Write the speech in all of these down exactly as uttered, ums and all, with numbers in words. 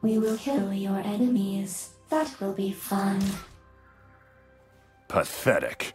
We will kill your enemies. That will be fun. Pathetic.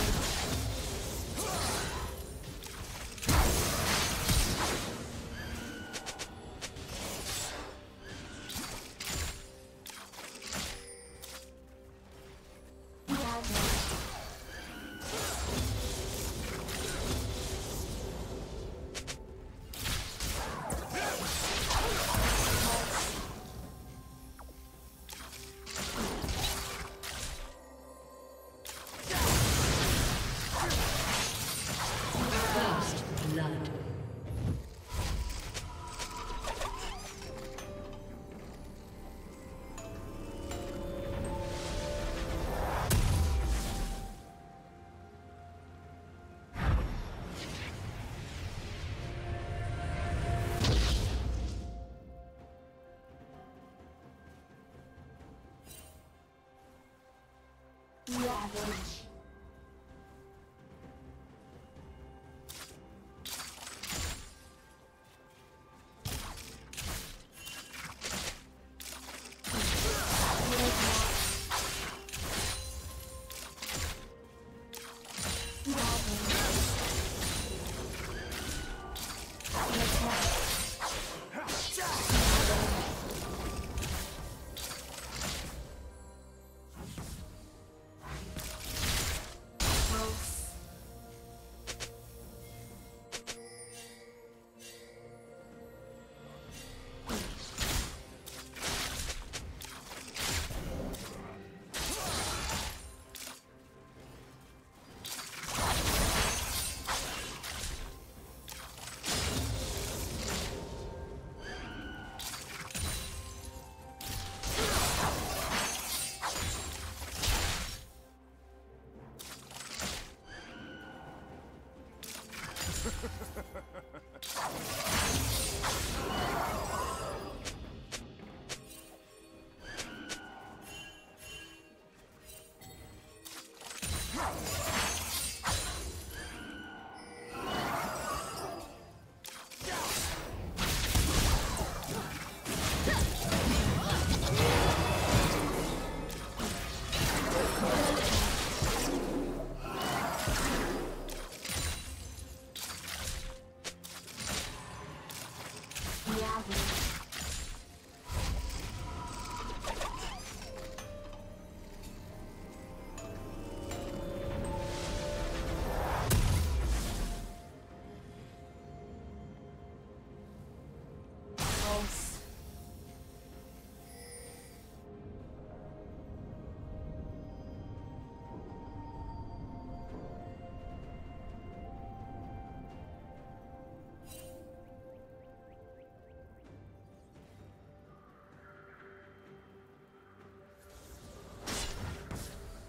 Ravage.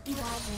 Thank you.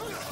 Thank you.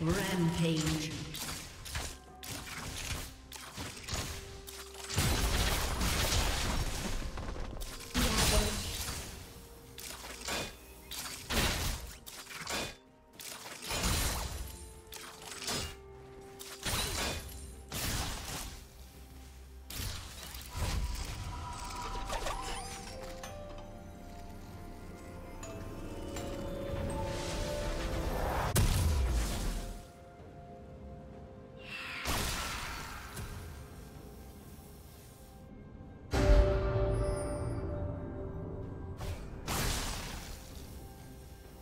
Rampage. Ravage.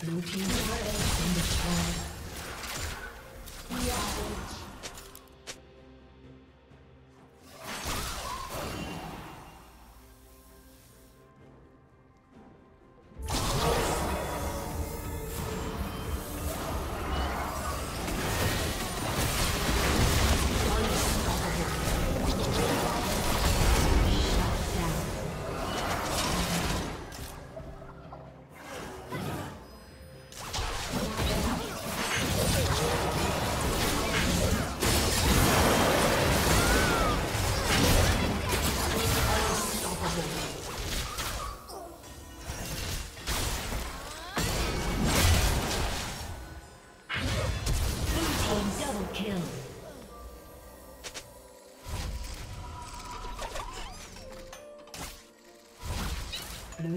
Blue team is ready in the sky. Blue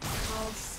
Pulse.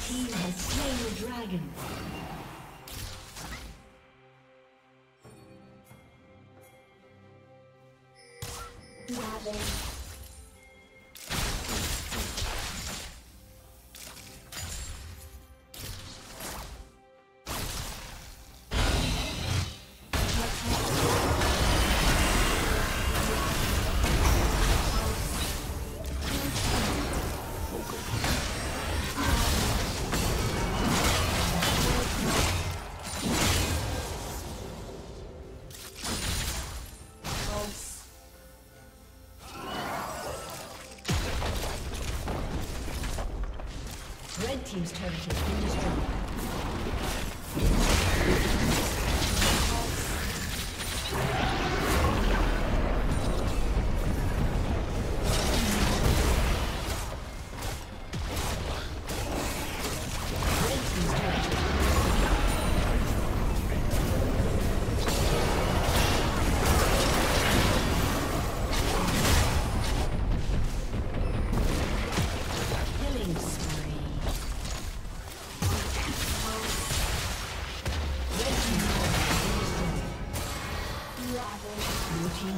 team has slain the dragon. Raven. Red team's turret has been destroyed. Red team's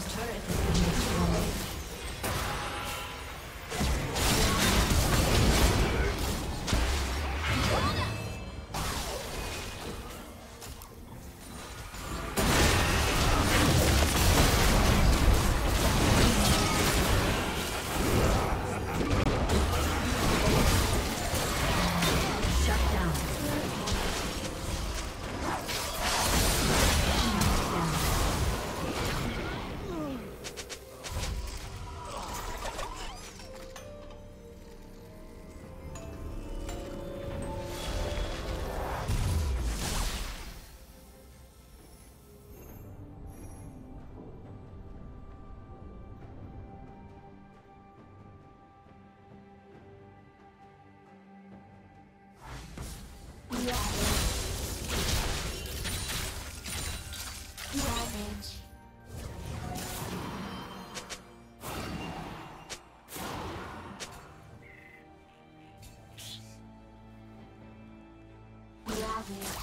turret has been destroyed. Ravage. Ravage. Ravage.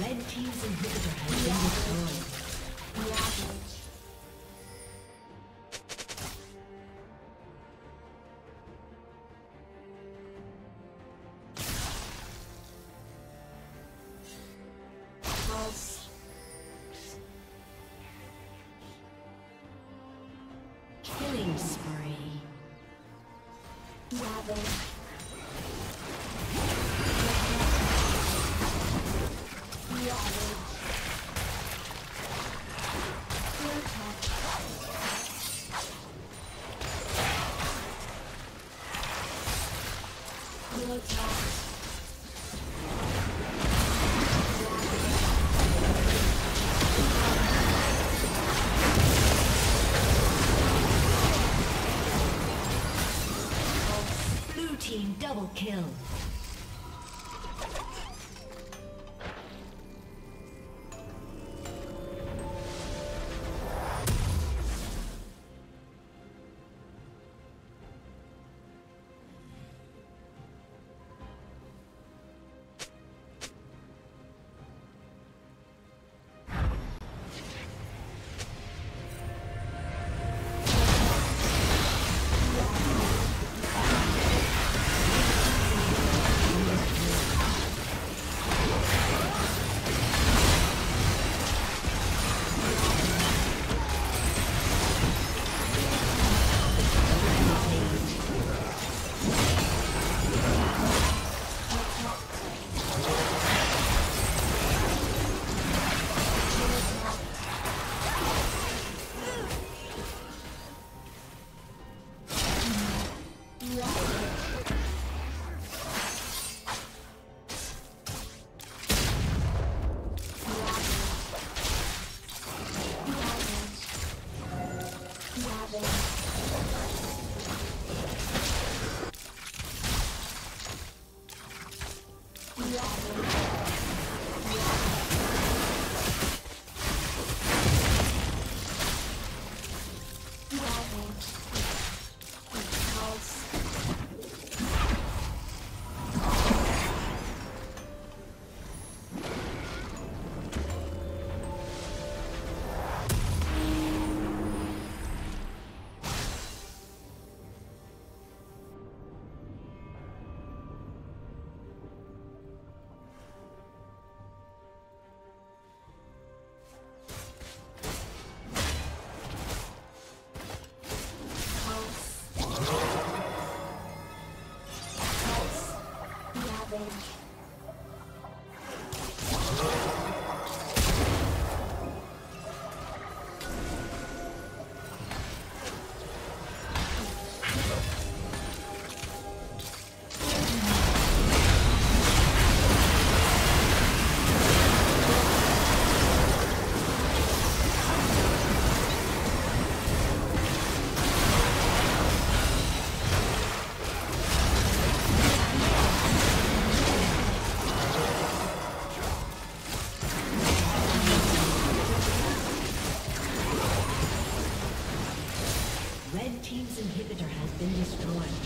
Red team's inhibitor has been destroyed. Double kill. Red Team's inhibitor has been destroyed.